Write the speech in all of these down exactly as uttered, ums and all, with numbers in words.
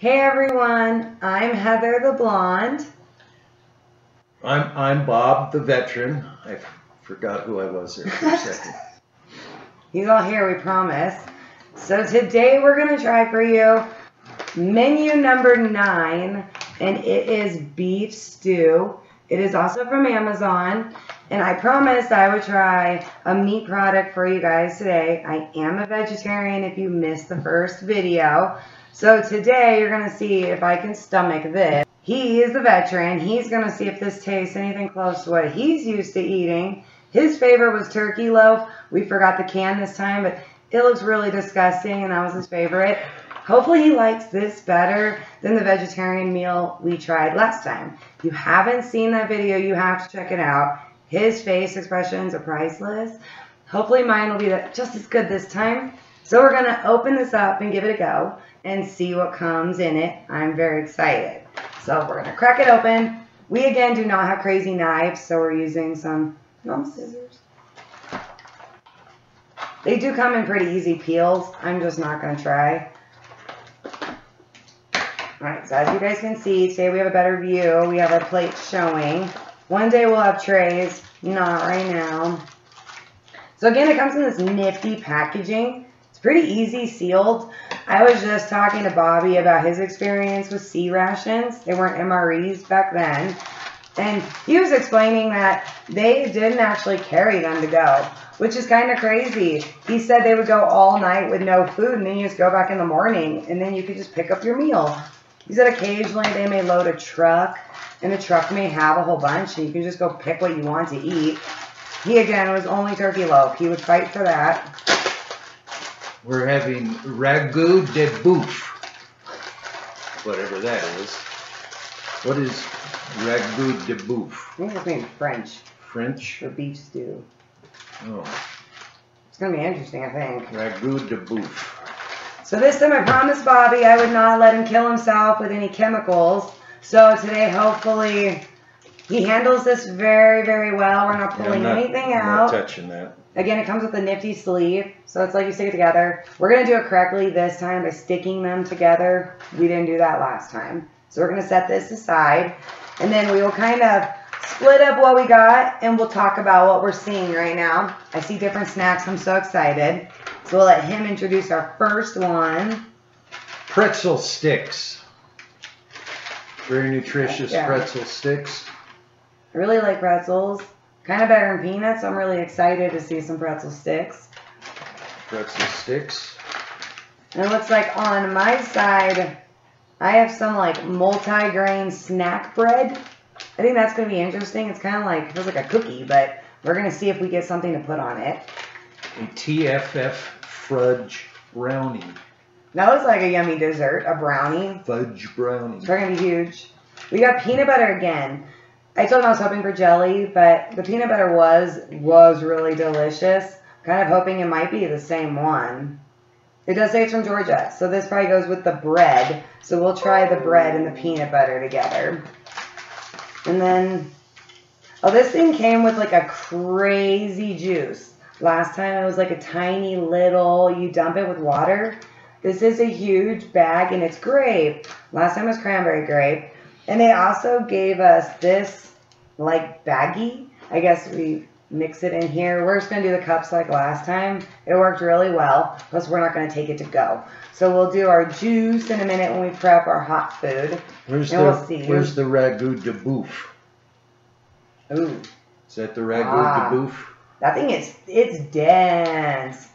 Hey everyone, I'm Heather the Blonde. I'm, I'm Bob the Veteran. I forgot who I was there for a second. He's all here, we promise. So today we're going to try for you menu number nine, and it is beef stew. It is also from Amazon, and I promised I would try a meat product for you guys today. I am a vegetarian if you missed the first video. So today you're going to see if I can stomach this. He is the veteran. He's going to see if this tastes anything close to what he's used to eating. His favorite was turkey loaf. We forgot the can this time, but it looks really disgusting, and that was his favorite. Hopefully he likes this better than the vegetarian meal we tried last time. If you haven't seen that video, you have to check it out. His face expressions are priceless. Hopefully mine will be just as good this time. So we're going to open this up and give it a go and see what comes in it. I'm very excited. So we're going to crack it open. We, again, do not have crazy knives, so we're using some no, scissors. They do come in pretty easy peels. I'm just not going to try. Alright, so as you guys can see, today we have a better view. We have our plate showing. One day we'll have trays, not right now. So again, it comes in this nifty packaging. It's pretty easy sealed. I was just talking to Bobby about his experience with C-Rations. They weren't M R Es back then. And he was explaining that they didn't actually carry them to go, which is kind of crazy. He said they would go all night with no food, and then you just go back in the morning, and then you could just pick up your meal. He said occasionally they may load a truck, and the truck may have a whole bunch, and you can just go pick what you want to eat. He, again, was only turkey loaf. He would fight for that. We're having ragoût de bœuf, whatever that is. What is ragoût de bœuf? I think it's in French. French? Or beef stew. Oh. It's going to be interesting, I think. Ragoût de bœuf. So this time I promised Bobby I would not let him kill himself with any chemicals. So today, hopefully, he handles this very, very well. We're not pulling yeah, I'm not, anything I'm out. Not touching that. Again, it comes with a nifty sleeve, so it's like you stick it together. We're going to do it correctly this time by sticking them together. We didn't do that last time. So we're going to set this aside, and then we will kind of split up what we got, and we'll talk about what we're seeing right now. I see different snacks. I'm so excited. So we'll let him introduce our first one. Pretzel sticks. Very nutritious yeah. pretzel sticks. I really like pretzels. Kind of better than peanuts. I'm really excited to see some pretzel sticks. Pretzel sticks. And it looks like on my side, I have some like multi-grain snack bread. I think that's going to be interesting. It's kind of like, it feels like a cookie, but we're going to see if we get something to put on it. A T F F fudge brownie. That looks like a yummy dessert, a brownie. Fudge brownie. They're going to be huge. We got peanut butter again. I told him I was hoping for jelly, but the peanut butter was, was really delicious. Kind of hoping it might be the same one. It does say it's from Georgia, so this probably goes with the bread. So we'll try the bread and the peanut butter together. And then, oh, this thing came with like a crazy juice. Last time it was like a tiny little, you dump it with water. This is a huge bag, and it's grape. Last time it was cranberry grape. And they also gave us this, like, baggie. I guess we mix it in here. We're just going to do the cups like last time. It worked really well. Plus, we're not going to take it to go. So we'll do our juice in a minute when we prep our hot food. Where's and the, we'll see. Where's the ragout de boeuf? Ooh. Is that the ragout ah. de boeuf? That thing is, it's dense.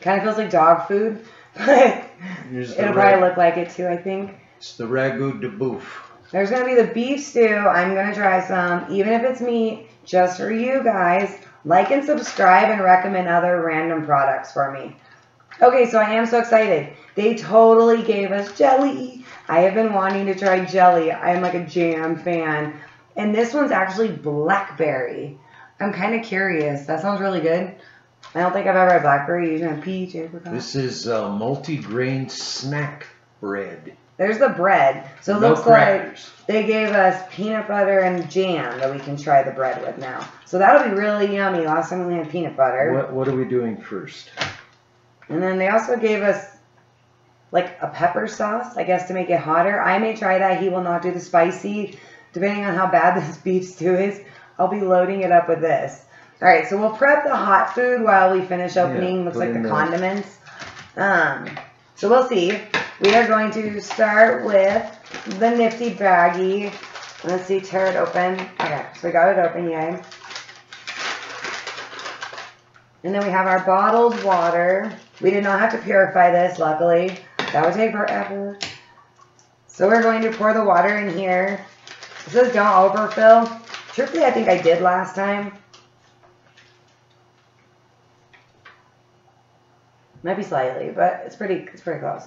Kind of feels like dog food, but it'll probably look like it too, I think. It's the ragout de boeuf. There's going to be the beef stew. I'm going to try some, even if it's meat, just for you guys. Like and subscribe and recommend other random products for me. Okay, so I am so excited. They totally gave us jelly. I have been wanting to try jelly. I'm like a jam fan. And this one's actually blackberry. I'm kind of curious. That sounds really good. I don't think I've ever had blackberry. Usually have peach, apricot. This is uh, multi-grain snack bread. There's the bread. So it no looks crackers. Like they gave us peanut butter and jam that we can try the bread with now. So that'll be really yummy. Last time we had peanut butter. What, what are we doing first? And then they also gave us like a pepper sauce, I guess, to make it hotter. I may try that. He will not do the spicy. Depending on how bad this beef stew is, I'll be loading it up with this. All right, so we'll prep the hot food while we finish opening, yeah, looks like the there. condiments. Um, so we'll see. We are going to start with the nifty baggie. Let's see, tear it open. Okay, so we got it open, yay. And then we have our bottled water. We did not have to purify this, luckily. That would take forever. So we're going to pour the water in here. It says don't overfill. Truthfully, I think I did last time. Might be slightly, but it's pretty, it's pretty close.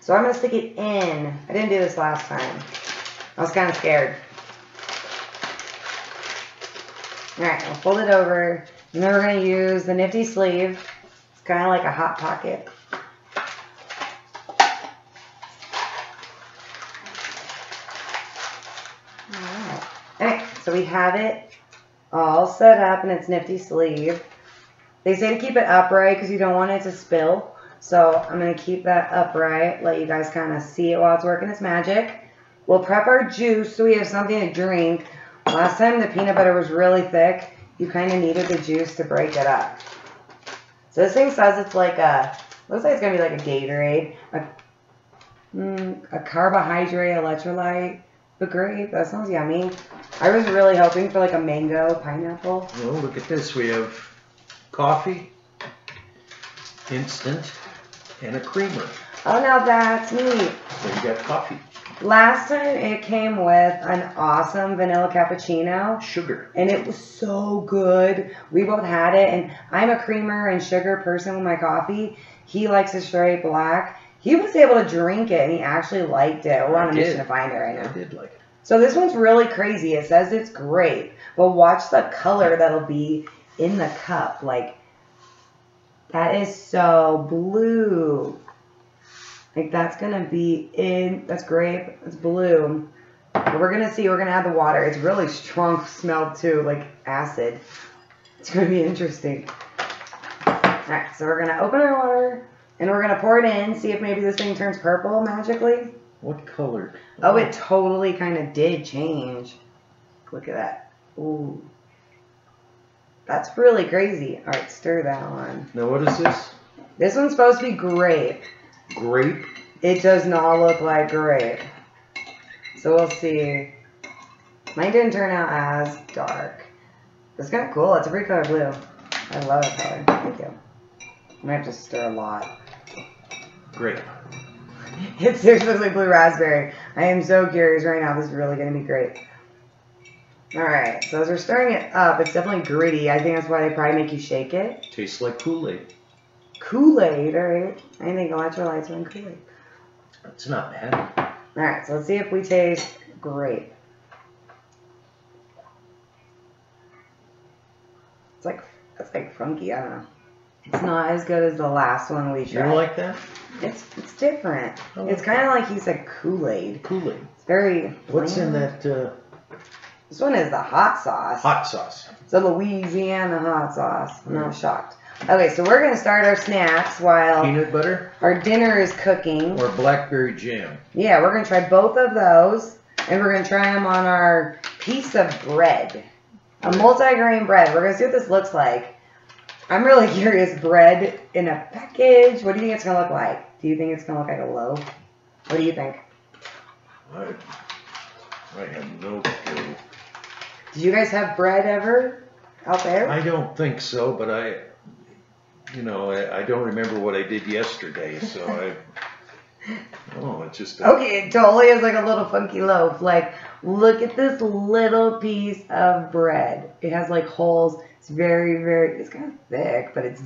So I'm gonna stick it in. I didn't do this last time. I was kind of scared. All right, we'll fold it over, and then we're gonna use the nifty sleeve. It's kind of like a hot pocket. All right, so we have it all set up in its nifty sleeve. They say to keep it upright because you don't want it to spill. So I'm going to keep that upright, let you guys kind of see it while it's working its magic. We'll prep our juice so we have something to drink. Last time the peanut butter was really thick. You kind of needed the juice to break it up. So this thing says it's like a, looks like it's going to be like a Gatorade. A, mm, a carbohydrate electrolyte. But grape, that sounds yummy. I was really hoping for like a mango pineapple. Oh, well, look at this. We have coffee, instant, and a creamer. Oh, now that's neat. So you got coffee. Last time it came with an awesome vanilla cappuccino. Sugar. And it was so good. We both had it. And I'm a creamer and sugar person with my coffee. He likes it straight black. He was able to drink it, and he actually liked it. We're on a mission to find it right now. I did like it. So this one's really crazy. It says it's grape, but watch the color that'll be in the cup. Like, that is so blue. Like, that's going to be in, that's grape, it's blue. But we're going to see. We're going to add the water. It's really strong smell, too, like acid. It's going to be interesting. All right, so we're going to open our water. And we're going to pour it in, see if maybe this thing turns purple magically. What color? Oh, it totally kind of did change. Look at that. Ooh. That's really crazy. All right, stir that on. Now, what is this? This one's supposed to be grape. Grape? It does not look like grape. So we'll see. Mine didn't turn out as dark. It's kind of cool. It's a pretty color blue. I love that color. Thank you. I have to stir a lot. Grape. It seriously looks like blue raspberry. I am so curious right now. This is really going to be great. Alright, so as we're stirring it up, it's definitely gritty. I think that's why they probably make you shake it. Tastes like Kool-Aid. Kool-Aid, alright. I think electrolytes are in Kool-Aid. It's not bad. Alright, so let's see if we taste grape. It's like, it's like funky, I don't know. It's not as good as the last one we tried. You like that? It's it's different. Like it's kind of like he said Kool-Aid. Kool-Aid. It's very bland. What's in that? Uh... This one is the hot sauce. Hot sauce. It's a Louisiana hot sauce. I'm mm. not shocked. Okay, so we're going to start our snacks while peanut butter. Our dinner is cooking. Or blackberry jam. Yeah, we're going to try both of those. And we're going to try them on our piece of bread. A multigrain bread. We're going to see what this looks like. I'm really curious, bread in a package. What do you think it's going to look like? Do you think it's going to look like a loaf? What do you think? I, I have no clue. Did you guys have bread ever out there? I don't think so, but I, you know, I, I don't remember what I did yesterday, so I, oh, it's just. A, okay, it totally is like a little funky loaf. Like, look at this little piece of bread. It has like holes. It's very, very, it's kind of thick, but it's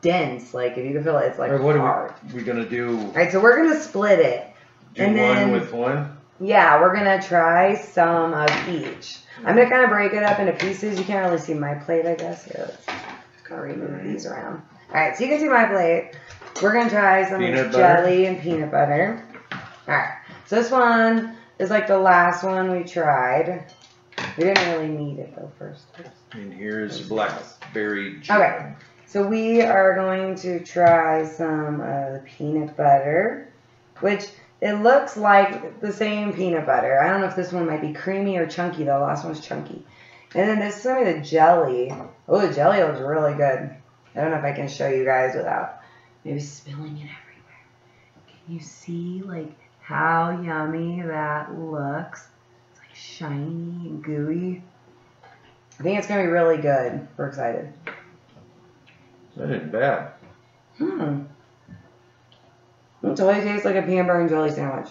dense. Like, if you can feel it, it's like right, what hard. What are we, we going to do? All right, so we're going to split it. Do and one then, with one? Yeah, we're going to try some of each. I'm going to kind of break it up into pieces. You can't really see my plate, I guess. Here, let's just kind of remove these around. All right, so you can see my plate. We're going to try some peanut jelly butter. and peanut butter. All right, so this one is like the last one we tried. We didn't really need it, though, first. And here's blackberry jam. Okay, so we are going to try some uh, peanut butter. which it looks like the same peanut butter. I don't know if this one might be creamy or chunky. The last one's chunky. And then there's some of the jelly. Oh, the jelly looks really good. I don't know if I can show you guys without maybe spilling it everywhere. Can you see, like, how yummy that looks? It's, like, shiny and gooey. I think it's going to be really good. We're excited. That ain't bad. Hmm. It totally tastes like a peanut butter and jelly sandwich.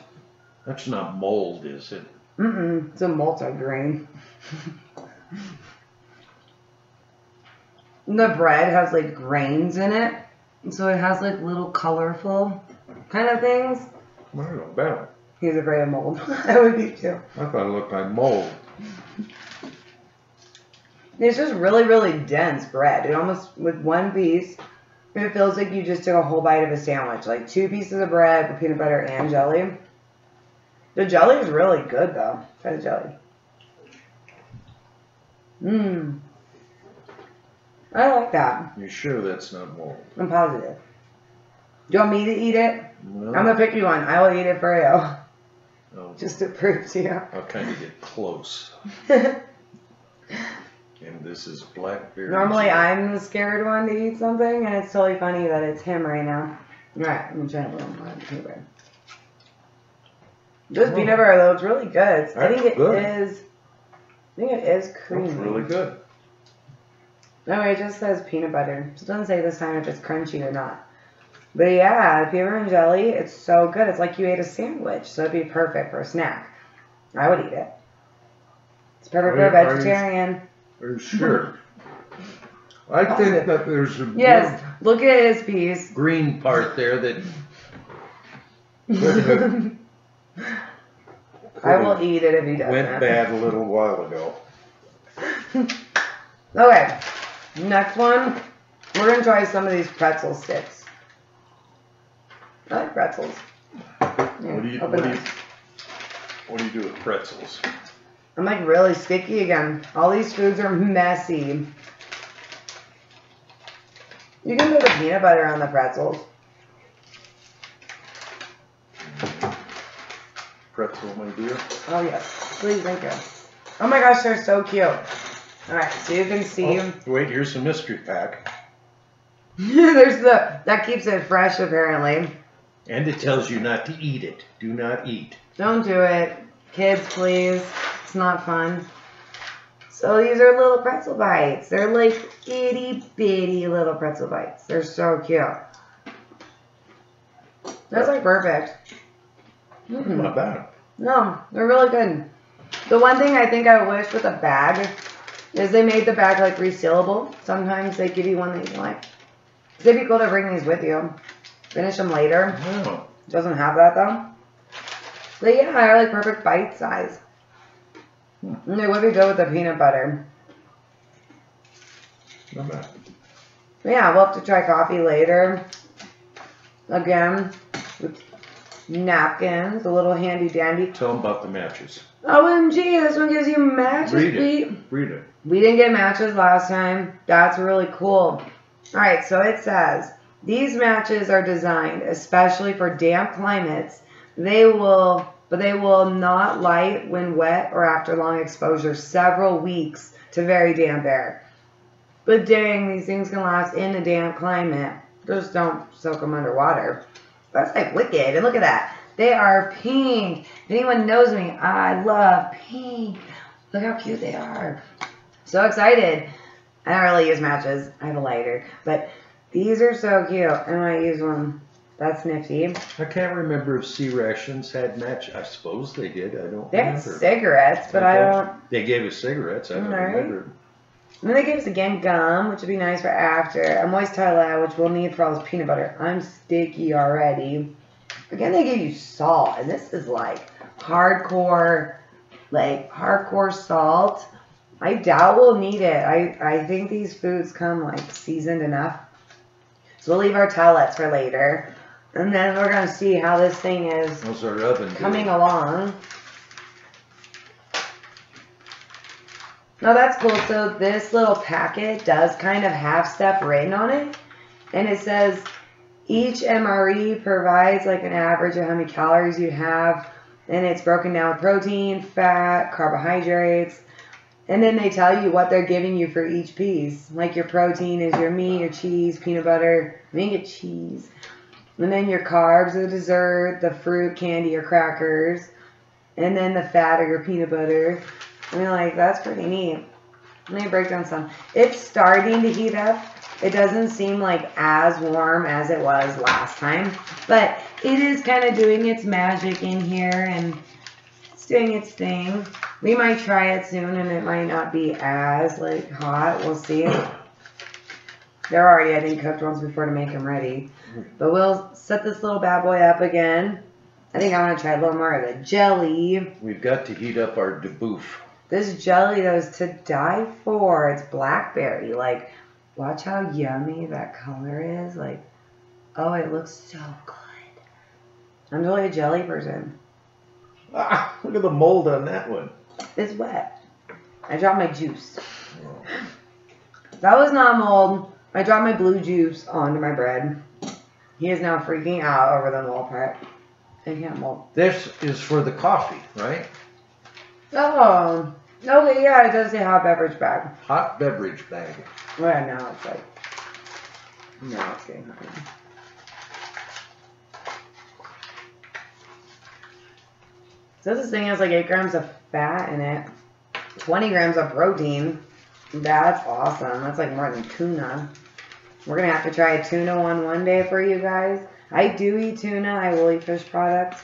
That's not mold, is it? Mm-mm. It's a multigrain. The bread has, like, grains in it. So it has, like, little colorful kind of things. I don't know about it. He's afraid of mold. I would be too. I thought it looked like mold. It's just really, really dense bread. It almost, with one piece, it feels like you just took a whole bite of a sandwich. Like, two pieces of bread with peanut butter and jelly. The jelly is really good, though. Try the jelly. Mmm. I like that. You're sure that's not mold? I'm positive. Do you want me to eat it? No. I'm going to pick you one. I will eat it for you. Oh. Just to prove to you. I'll kind of get close. And this is blackberry. Normally I'm the scared one to eat something, and it's totally funny that it's him right now. Alright, I'm trying to put him on anyway. This oh. peanut butter, though, it's really good. That's I think it good. is. I think it is creamy. It's really good. No, it just says peanut butter. It doesn't say this time if it's crunchy or not. But yeah, the peanut butter and jelly, it's so good. It's like you ate a sandwich, so it'd be perfect for a snack. I would eat it. It's perfect for a vegetarian. Are you sure? I think that there's a yes. Look at his piece. Green part there that. that I will eat it if he doesn't. Went bad a little while ago. Okay, next one. We're gonna try some of these pretzel sticks. I like pretzels. Yeah, what do you? What do you, what do you do with pretzels? I'm like really sticky again. All these foods are messy. You can put the peanut butter on the pretzels. Pretzel, my dear. Oh yes, please, thank you. Oh my gosh, they're so cute. All right, so you can see. Oh, wait, here's the mystery pack. There's the that keeps it fresh apparently. And it tells you not to eat it. Do not eat. Don't do it, kids, please. It's not fun. So these are little pretzel bites. They're like itty bitty little pretzel bites. They're so cute. That's like perfect. Mm-hmm. Not bad. No, they're really good. The one thing I think I wish with a bag is they made the bag like resealable. Sometimes they give you one that you can like. It'd be cool to bring these with you. Finish them later. Oh. Doesn't have that though. But yeah, they're like perfect bite size. And they would be good with the peanut butter. Not bad. Yeah, we'll have to try coffee later. Again, with napkins, a little handy dandy. Tell them about the matches. O M G, this one gives you matches. Read it. We, Read it. We didn't get matches last time. That's really cool. Alright, so it says, these matches are designed especially for damp climates. They will... but they will not light when wet or after long exposure, several weeks to very damp air. But dang, these things can last in a damp climate. Just don't soak them underwater. That's like wicked. And look at that. They are pink. If anyone knows me, I love pink. Look how cute they are. So excited. I don't really use matches. I have a lighter. But these are so cute. I might use one. That's nifty. I can't remember if C-Rations had match. I suppose they did. I don't they remember. They had cigarettes, but I, I don't... They gave us cigarettes. I don't right. remember. And then they gave us, again, gum, which would be nice for after. A moist highlight, which we'll need for all this peanut butter. I'm sticky already. Again, they gave you salt, and this is, like, hardcore, like, hardcore salt. I doubt we'll need it. I, I think these foods come, like, seasoned enough. So we'll leave our towelettes for later. And then we're going to see how this thing is oven coming doing? along. Now that's cool. So this little packet does kind of have stuff written on it. And it says Each M R E provides like an average of how many calories you have, and it's broken down with protein, fat, carbohydrates, and then they tell you what they're giving you for each piece. Like your protein is your meat, your cheese, peanut butter, I mean your cheese, and then your carbs are the dessert, the fruit, candy, or crackers, and then the fat or your peanut butter. I mean, like, that's pretty neat. Let me break down some. It's starting to heat up. It doesn't seem like as warm as it was last time, but it is kind of doing its magic in here, and it's doing its thing. We might try it soon, and it might not be as, like, hot. We'll see. They're already, I think, cooked once before to make them ready. But we'll set this little bad boy up again. I think I want to try a little more of the jelly. We've got to heat up our de boeuf. This jelly, though, is to die for. It's blackberry. Like, watch how yummy that color is. Like, oh, it looks so good. I'm really a jelly person. Ah, look at the mold on that one. It's wet. I dropped my juice. Oh. That was not mold. I dropped my blue juice onto my bread. He is now freaking out over the mold part. I can't mold. This is for the coffee, right? Oh, okay, yeah, it does say hot beverage bag. Hot beverage bag. Well, now it's like, no, it's getting hot now. So this thing has like eight grams of fat in it, twenty grams of protein. That's awesome. That's like more than tuna. We're going to have to try a tuna one one day for you guys. I do eat tuna. I will eat fish products.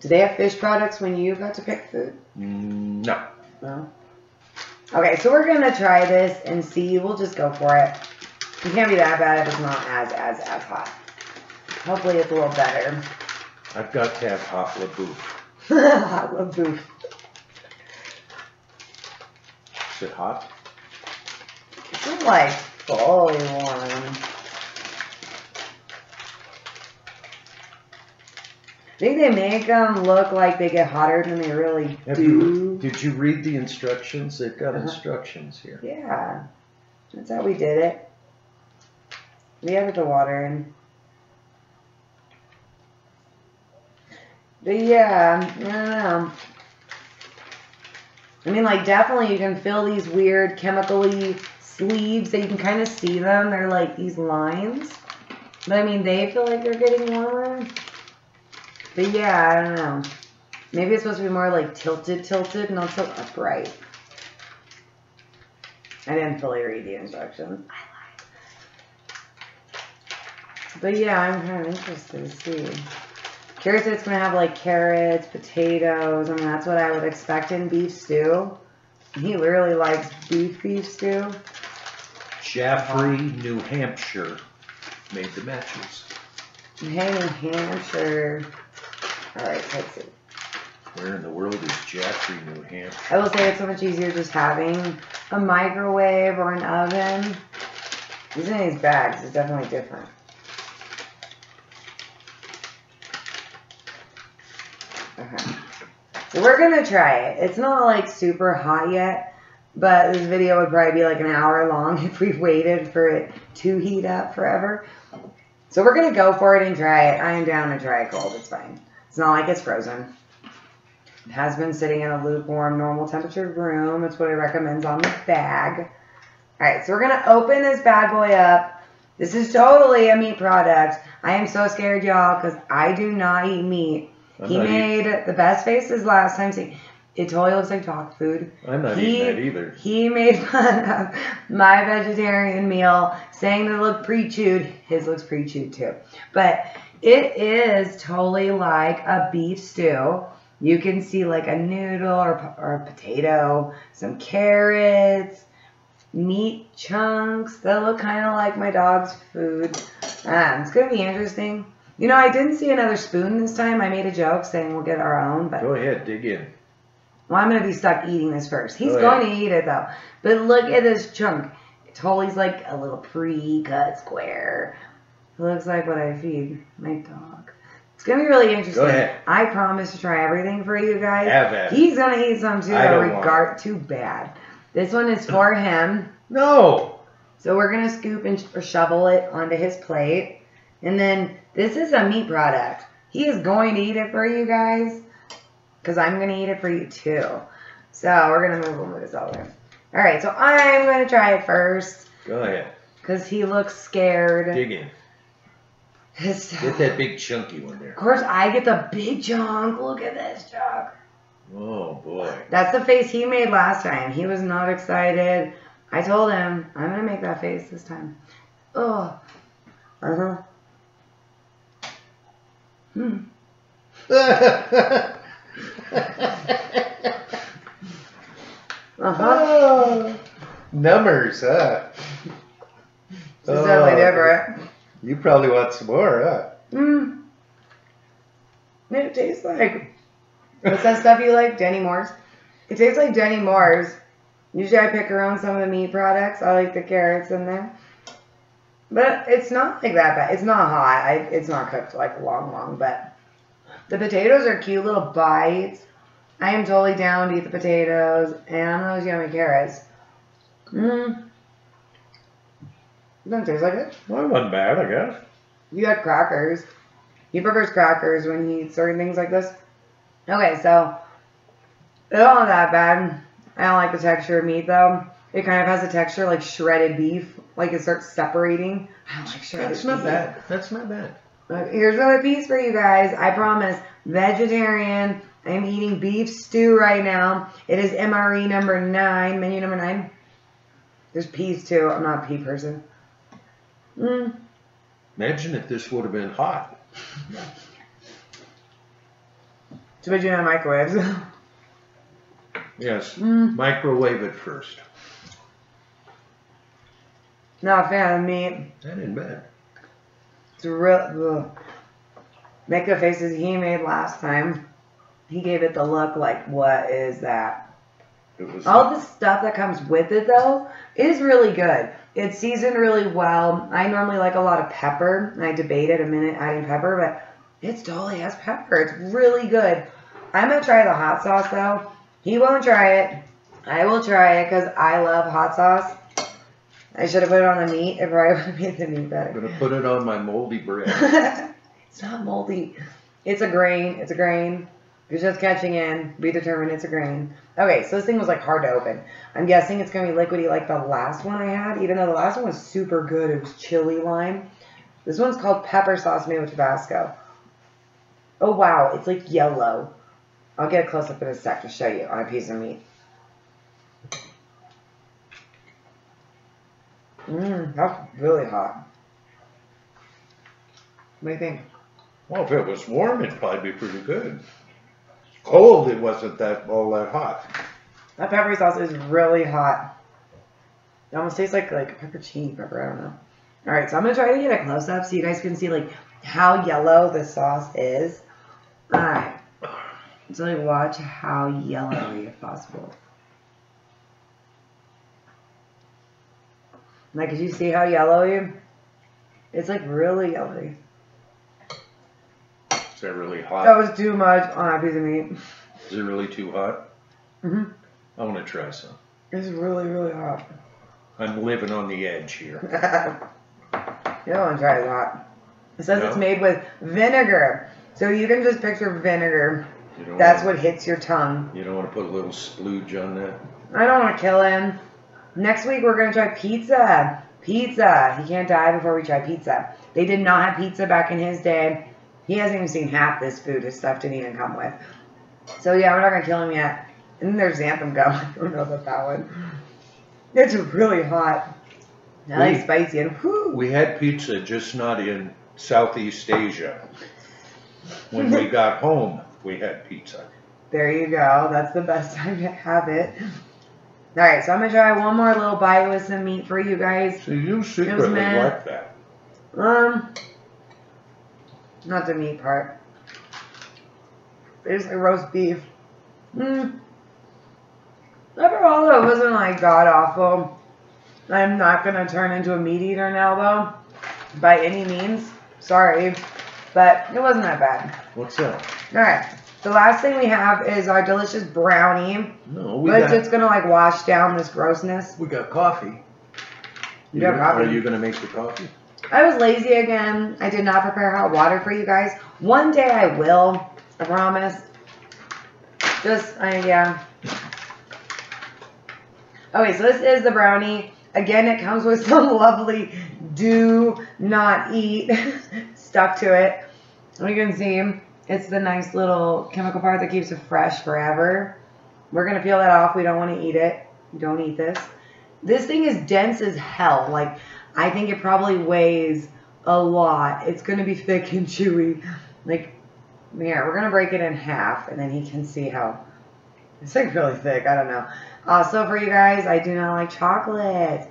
Do they have fish products when you got to pick food? No. No? Okay, so we're going to try this and see. We'll just go for it. It can't be that bad if it's not as, as, as hot. Hopefully it's a little better. I've got to have hot le boeuf. Hot le boeuf. Is it hot? It's like fully warm. I think they make them look like they get hotter than they really Have do. You, did you read the instructions? They've got uh-huh. instructions here. Yeah. That's how we did it. We added the water in. But yeah, I don't know. I mean, like, definitely you can feel these weird chemically sleeves that you can kind of see them. They're like these lines. But I mean, they feel like they're getting warmer. But yeah, I don't know. Maybe it's supposed to be more like tilted, tilted, not so upright. I didn't fully read the instructions. I lied. But yeah, I'm kind of interested to see. Curious if it's going to have like carrots, potatoes. I mean, that's what I would expect in beef stew. He really likes beef, beef stew. Jaffrey, New Hampshire made the matches. Hey, New Hampshire. Alright, let's see. Where in the world is Jaffrey, New Hampshire? I will say it's so much easier just having a microwave or an oven. Using these bags is definitely different. Okay. So we're going to try it. It's not like super hot yet, but this video would probably be like an hour long if we waited for it to heat up forever. So we're going to go for it and try it. I am down to try it cold. It's fine. It's not like it's frozen. It has been sitting in a lukewarm, normal temperature room. That's what it recommends on the bag. All right, so we're going to open this bad boy up. This is totally a meat product. I am so scared, y'all, because I do not eat meat. I'm he made eating. the best faces last time. See, it totally looks like dog food. I'm not he, eating that either. He made fun of my vegetarian meal, saying that it looked pre-chewed. His looks pre-chewed too. But it is totally like a beef stew. You can see like a noodle or, or a potato, some carrots, meat chunks that look kind of like my dog's food. Um, it's going to be interesting. You know, I didn't see another spoon this time. I made a joke saying we'll get our own. But go ahead, dig in. Well, I'm going to be stuck eating this first. He's oh, going yeah. to eat it, though. But look at this chunk. It's always like a little pre-cut square. It looks like what I feed my dog. It's going to be really interesting. Go ahead. I promise to try everything for you guys. Have it. He's going to eat some, too. I don't regard too bad. This one is for him. No. So we're going to scoop and sh or shovel it onto his plate. And then this is a meat product. He is going to eat it for you guys, because I'm going to eat it for you too. So we're going to move on with this all the way. All right, so I'm going to try it first. Go ahead. Because he looks scared. Dig in. So, get that big chunky one there. Of course, I get the big chunk. Look at this chunk. Oh, boy. That's the face he made last time. He was not excited. I told him, I'm going to make that face this time. Oh. Uh-huh. Hmm. Uh-huh. Oh, numbers, huh? This is totally different. You probably want some more, huh? Mm. It tastes like... What's that stuff you like? Denny Moore's? It tastes like Denny Moore's. Usually I pick around some of the meat products. I like the carrots in there. But it's not like that bad. It's not hot. I, it's not cooked like long, long. But the potatoes are cute little bites. I am totally down to eat the potatoes and those yummy carrots. Mmm. Doesn't taste like it. Well, it wasn't bad, I guess. You got crackers. He prefers crackers when he eats certain things like this. Okay, so it's not that bad. I don't like the texture of meat, though. It kind of has a texture like shredded beef. Like it starts separating. I don't like shredded That's beef. That's not bad. That's not bad. But here's another piece for you guys. I promise. Vegetarian. I'm eating beef stew right now. It is M R E number nine. Menu number nine. There's peas, too. I'm not a pea person. Mm. Imagine if this would have been hot. Too bad you have microwaves. Yes. Mm. Microwave it first. Not a fan of meat. That ain't bad. It's real. Ugh. Make the faces he made last time. He gave it the look like, what is that? It was all the stuff that comes with it, though, is really good. It's seasoned really well. I normally like a lot of pepper. I debated a minute adding pepper, but it totally has pepper. It's really good. I'm going to try the hot sauce, though. He won't try it. I will try it because I love hot sauce. I should have put it on the meat. It probably would have made the meat better. I'm going to put it on my moldy bread. It's not moldy. It's a grain. It's a grain. It's just catching in. Be determined. It's a grain. Okay, so this thing was like hard to open. I'm guessing it's going to be liquidy like the last one I had, even though the last one was super good. It was chili lime. This one's called pepper sauce made with Tabasco. Oh, wow. It's like yellow. I'll get a close-up in a sec to show you on a piece of meat. Mmm, that's really hot. What do you think? Well, if it was warm, it'd probably be pretty good. Cold, it wasn't that all that hot. That pepper sauce is really hot. It almost tastes like like peppercini pepper. I don't know. All right, so I'm gonna try to get a close up so you guys can see like how yellow the sauce is. All right, so like, watch how yellowy if possible. Like, did you see how yellowy? It's like really yellowy. Is that really hot? That was too much on a piece of meat. Is it really too hot? Mm-hmm. I want to try some. It's really, really hot. I'm living on the edge here. You don't want to try it hot. It says no. It's made with vinegar. So you can just picture vinegar. That's what to, hits your tongue. You don't want to put a little splooge on that? I don't want to kill him. Next week we're going to try pizza. Pizza. He can't die before we try pizza. They did not have pizza back in his day. He hasn't even seen half this food. His stuff didn't even come with. So, yeah, we're not going to kill him yet. And then there's Xanthem gum. I don't know about that one. It's really hot. I we, like spicy. And whoo. We had pizza, just not in Southeast Asia. When we got home, we had pizza. There you go. That's the best time to have it. All right, so I'm going to try one more little bite with some meat for you guys. So you secretly like that. Um... Not the meat part. It's like roast beef. Mm. Overall, though, it wasn't like god awful. I'm not gonna turn into a meat eater now, though, by any means. Sorry, but it wasn't that bad. What's up? All right. The last thing we have is our delicious brownie. No, we but got, it's gonna like wash down this grossness. We got coffee. You, you got coffee. Are you gonna make the coffee? I was lazy again. I did not prepare hot water for you guys. One day I will, I promise. Just, I, yeah. Okay, so this is the brownie. Again, it comes with some lovely do not eat stuck to it. You can see it's the nice little chemical part that keeps it fresh forever. We're going to peel that off. We don't want to eat it. Don't eat this. This thing is dense as hell. Like, I think it probably weighs a lot. It's going to be thick and chewy. Like, here, we're going to break it in half, and then you can see how it's, like, really thick. I don't know. Also, for you guys, I do not like chocolate.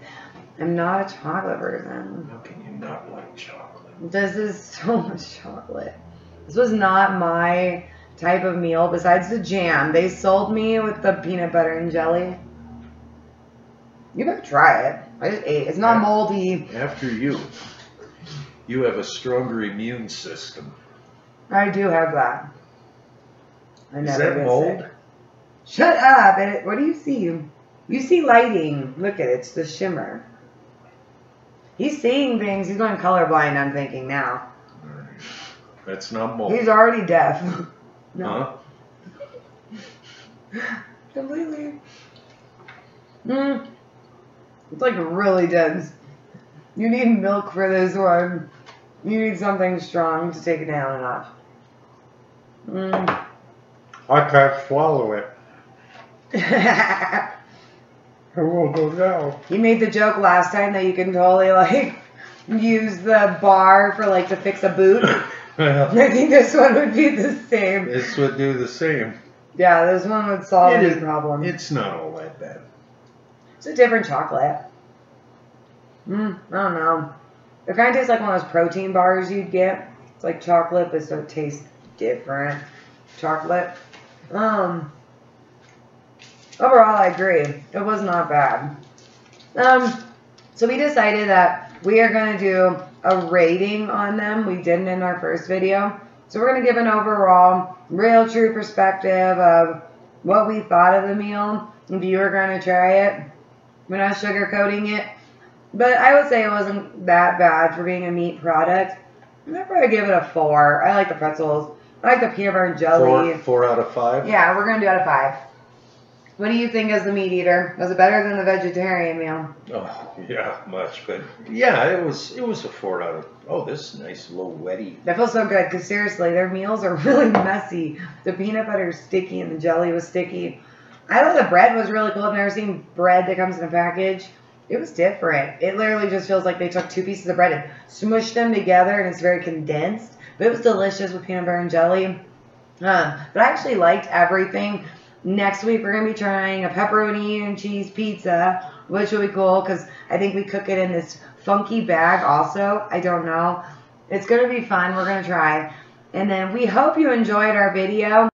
I'm not a chocolate person. How can you not like chocolate? This is so much chocolate. This was not my type of meal besides the jam. They sold me with the peanut butter and jelly. You better try it. I just ate. It's not moldy. After you. You have a stronger immune system. I do have that. I never Is that mold? Sick. Shut up. It, what do you see? You see lighting. Look at it. It's the shimmer. He's seeing things. He's going colorblind, I'm thinking now. That's not mold. He's already deaf. No. Huh? Completely. Mm. It's like really dense. You need milk for this one. You need something strong to take it down and off. Mm. I can't swallow it. It won't go down. You made the joke last time that you can totally like use the bar for like to fix a boot. Well, I think this one would be the same. This would do the same. Yeah, this one would solve it the is, problem. It's not all that bad. It's a different chocolate. Mm, I don't know. It kind of tastes like one of those protein bars you'd get. It's like chocolate, but so it tastes different. Chocolate. Um. Overall, I agree. It was not bad. Um. So we decided that we are going to do a rating on them. We didn't in our first video. So we're going to give an overall, real true perspective of what we thought of the meal. If you were going to try it. We're not sugarcoating it. But I would say it wasn't that bad for being a meat product. I'd probably give it a four. I like the pretzels. I like the peanut butter and jelly. Four, four out of five? Yeah, we're going to do out of five. What do you think as the meat eater? Was it better than the vegetarian meal? Oh, yeah, much. But yeah, it was it was a four out of... Oh, this is nice little wetty. That feels so good because seriously, their meals are really messy. The peanut butter is sticky and the jelly was sticky. I thought the bread was really cool. I've never seen bread that comes in a package. It was different. It literally just feels like they took two pieces of bread and smushed them together, and it's very condensed. But it was delicious with peanut butter and jelly. Uh, but I actually liked everything. Next week, we're going to be trying a pepperoni and cheese pizza, which will be cool because I think we cook it in this funky bag also. I don't know. It's going to be fun. We're going to try. And then we hope you enjoyed our video.